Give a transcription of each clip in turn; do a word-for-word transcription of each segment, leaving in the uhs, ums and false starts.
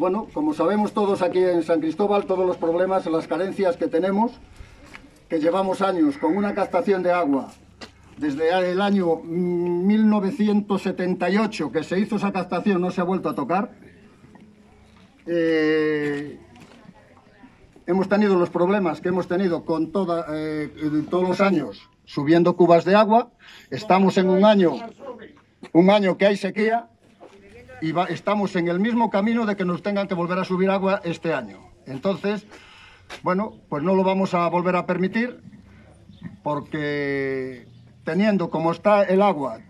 bueno, como sabemos todos aquí en San Cristóbal, todos los problemas, las carencias que tenemos, que llevamos años con una captación de agua, desde el año mil novecientos setenta y ocho que se hizo esa captación, no se ha vuelto a tocar. Eh, hemos tenido los problemas que hemos tenido con toda, eh, todos los años subiendo cubas de agua. Estamos en un año, un año que hay sequía y va, estamos en el mismo camino de que nos tengan que volver a subir agua este año. Entonces, bueno, pues no lo vamos a volver a permitir porque teniendo como está el agua,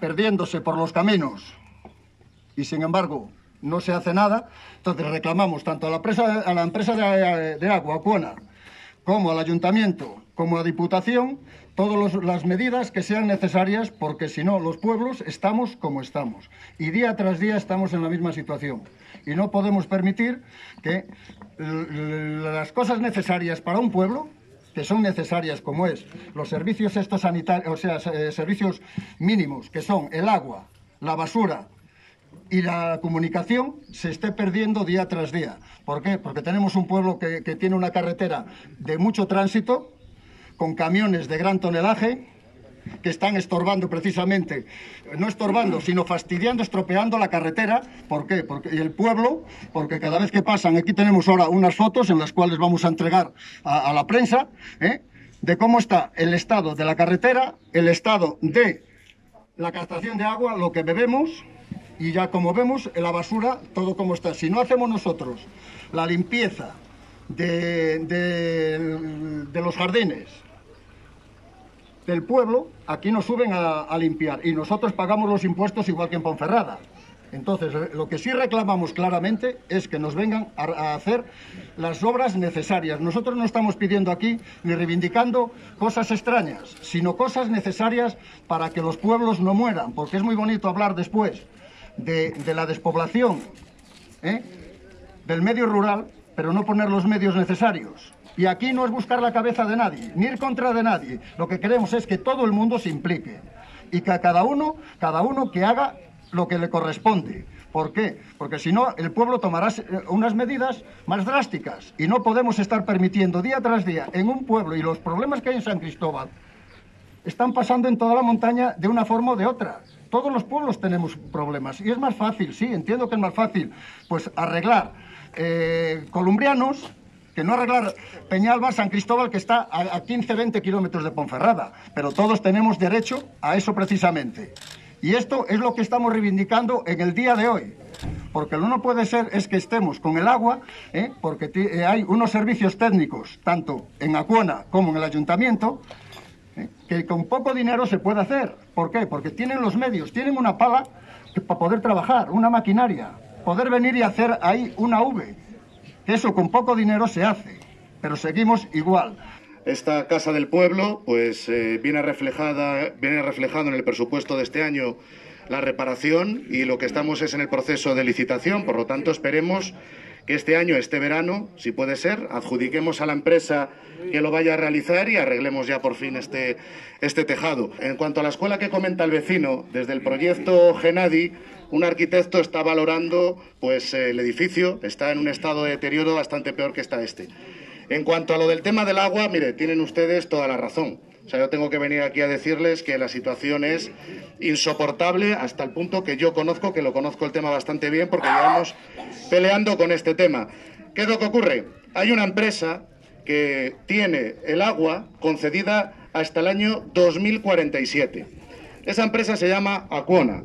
perdiéndose por los caminos y sin embargo no se hace nada, entonces reclamamos tanto a la empresa, a la empresa de, de agua, Aquona, como al ayuntamiento, como a Diputación, todas las medidas que sean necesarias, porque si no los pueblos estamos como estamos. Y día tras día estamos en la misma situación. Y no podemos permitir que las cosas necesarias para un pueblo, que son necesarias como es los servicios estos sanitarios, o sea, servicios mínimos, que son el agua, la basura y la comunicación, se esté perdiendo día tras día. ¿Por qué? Porque tenemos un pueblo que, que tiene una carretera de mucho tránsito, con camiones de gran tonelaje, que están estorbando precisamente, no estorbando, sino fastidiando, estropeando la carretera. ¿Por qué? Porque, y el pueblo, porque cada vez que pasan, aquí tenemos ahora unas fotos en las cuales vamos a entregar a, a la prensa, ¿eh?, de cómo está el estado de la carretera, el estado de la captación de agua, lo que bebemos, y ya como vemos, la basura, todo como está. Si no hacemos nosotros la limpieza de, de, de los jardines del pueblo, aquí nos suben a, a limpiar y nosotros pagamos los impuestos igual que en Ponferrada. Entonces, lo que sí reclamamos claramente es que nos vengan a, a hacer las obras necesarias. Nosotros no estamos pidiendo aquí ni reivindicando cosas extrañas, sino cosas necesarias para que los pueblos no mueran, porque es muy bonito hablar después de, de la despoblación, ¿eh?, del medio rural, pero no poner los medios necesarios. Y aquí no es buscar la cabeza de nadie, ni ir contra de nadie. Lo que queremos es que todo el mundo se implique y que a cada uno, cada uno que haga lo que le corresponde. ¿Por qué? Porque si no, el pueblo tomará unas medidas más drásticas y no podemos estar permitiendo día tras día en un pueblo, y los problemas que hay en San Cristóbal están pasando en toda la montaña de una forma o de otra. Todos los pueblos tenemos problemas y es más fácil, sí, entiendo que es más fácil pues arreglar eh, columbrianos, que no arreglar Peñalba, San Cristóbal, que está a quince veinte kilómetros de Ponferrada. Pero todos tenemos derecho a eso precisamente. Y esto es lo que estamos reivindicando en el día de hoy. Porque lo no puede ser es que estemos con el agua, ¿eh?, porque hay unos servicios técnicos, tanto en Aquona como en el ayuntamiento, ¿eh?, que con poco dinero se puede hacer. ¿Por qué? Porque tienen los medios, tienen una pala para poder trabajar, una maquinaria, poder venir y hacer ahí una V. Eso con poco dinero se hace, pero seguimos igual. Esta Casa del Pueblo pues eh, viene reflejada, viene reflejado en el presupuesto de este año la reparación, y lo que estamos es en el proceso de licitación. Por lo tanto, esperemos que este año, este verano, si puede ser, adjudiquemos a la empresa que lo vaya a realizar y arreglemos ya por fin este, este tejado. En cuanto a la escuela que comenta el vecino, desde el proyecto Genadi, un arquitecto está valorando pues, el edificio, está en un estado de deterioro bastante peor que está este. En cuanto a lo del tema del agua, mire, tienen ustedes toda la razón. O sea, yo tengo que venir aquí a decirles que la situación es insoportable hasta el punto que yo conozco, que lo conozco el tema bastante bien, porque llevamos peleando con este tema. ¿Qué es lo que ocurre? Hay una empresa que tiene el agua concedida hasta el año dos mil cuarenta y siete. Esa empresa se llama Aquona.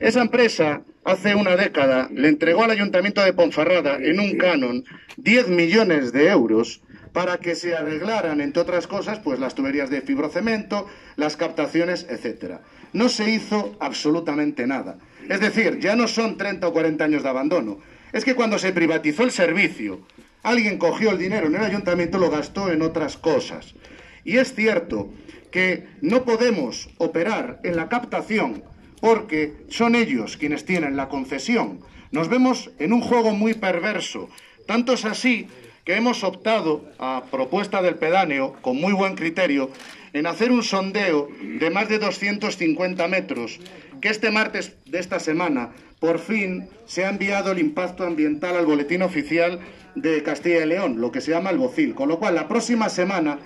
Esa empresa hace una década le entregó al Ayuntamiento de Ponferrada en un canon diez millones de euros para que se arreglaran, entre otras cosas, pues las tuberías de fibrocemento, las captaciones, etcétera. No se hizo absolutamente nada. Es decir, ya no son treinta o cuarenta años de abandono. Es que cuando se privatizó el servicio, alguien cogió el dinero en el ayuntamiento y lo gastó en otras cosas. Y es cierto que no podemos operar en la captación porque son ellos quienes tienen la concesión. Nos vemos en un juego muy perverso. Tanto es así que hemos optado, a propuesta del pedáneo, con muy buen criterio, en hacer un sondeo de más de doscientos cincuenta metros que este martes de esta semana por fin se ha enviado el impacto ambiental al boletín oficial de Castilla y León, lo que se llama el BOCIL, con lo cual la próxima semana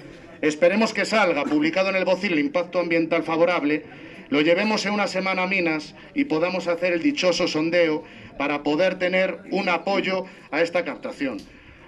esperemos que salga publicado en el BOCIL el impacto ambiental favorable, lo llevemos en una semana a Minas y podamos hacer el dichoso sondeo para poder tener un apoyo a esta captación.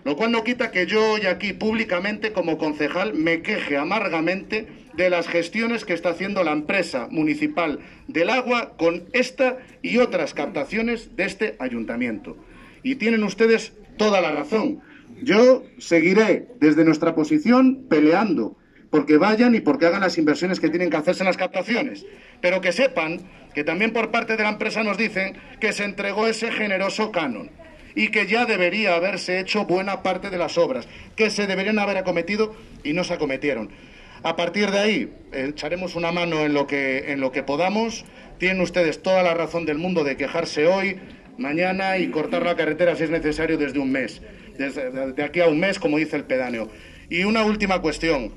Lo cual no quita que yo hoy aquí públicamente como concejal me queje amargamente de las gestiones que está haciendo la empresa municipal del agua con esta y otras captaciones de este ayuntamiento. Y tienen ustedes toda la razón. Yo seguiré desde nuestra posición peleando porque vayan y porque hagan las inversiones que tienen que hacerse en las captaciones. Pero que sepan que también por parte de la empresa nos dicen que se entregó ese generoso canon y que ya debería haberse hecho buena parte de las obras, que se deberían haber acometido y no se acometieron. A partir de ahí, echaremos una mano en lo que, en lo que podamos. Tienen ustedes toda la razón del mundo de quejarse hoy, mañana y cortar la carretera si es necesario desde un mes, desde de aquí a un mes, como dice el pedáneo. Y una última cuestión,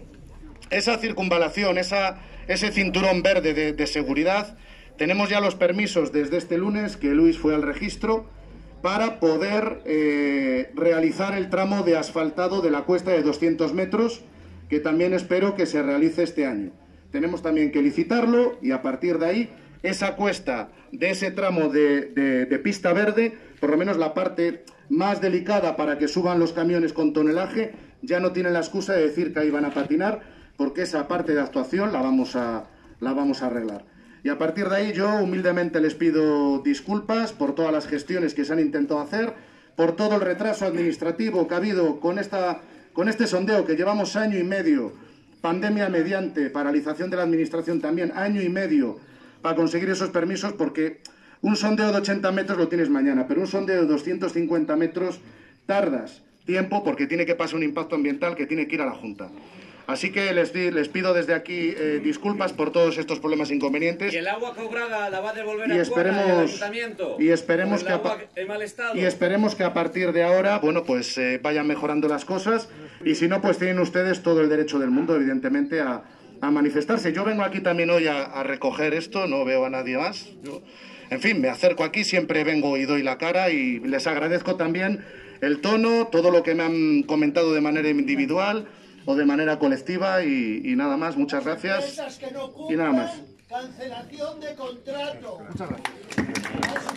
esa circunvalación, esa, ese cinturón verde de, de seguridad, tenemos ya los permisos desde este lunes, que Luis fue al registro, para poder eh, realizar el tramo de asfaltado de la cuesta de doscientos metros, que también espero que se realice este año. Tenemos también que licitarlo y a partir de ahí, esa cuesta de ese tramo de, de, de pista verde, por lo menos la parte más delicada para que suban los camiones con tonelaje, ya no tienen la excusa de decir que ahí van a patinar, porque esa parte de actuación la vamos a, la vamos a arreglar. Y a partir de ahí yo humildemente les pido disculpas por todas las gestiones que se han intentado hacer, por todo el retraso administrativo que ha habido con, esta, con este sondeo que llevamos año y medio, pandemia mediante, paralización de la administración también, año y medio para conseguir esos permisos, porque un sondeo de ochenta metros lo tienes mañana, pero un sondeo de doscientos cincuenta metros tardas tiempo porque tiene que pasar un impacto ambiental que tiene que ir a la Junta. Así que les, les pido desde aquí eh, disculpas por todos estos problemas inconvenientes. Y el agua cobrada la va a devolver a Aquona, el ayuntamiento. Y esperemos, que a, en mal estado. y esperemos que a partir de ahora, bueno, pues eh, vayan mejorando las cosas. Y si no, pues tienen ustedes todo el derecho del mundo, evidentemente, a, a manifestarse. Yo vengo aquí también hoy a, a recoger esto, no veo a nadie más. Yo, en fin, me acerco aquí, siempre vengo y doy la cara y les agradezco también el tono, todo lo que me han comentado de manera individual o de manera colectiva y, y nada más, muchas gracias. Y nada más. Cancelación de contrato. Muchas gracias.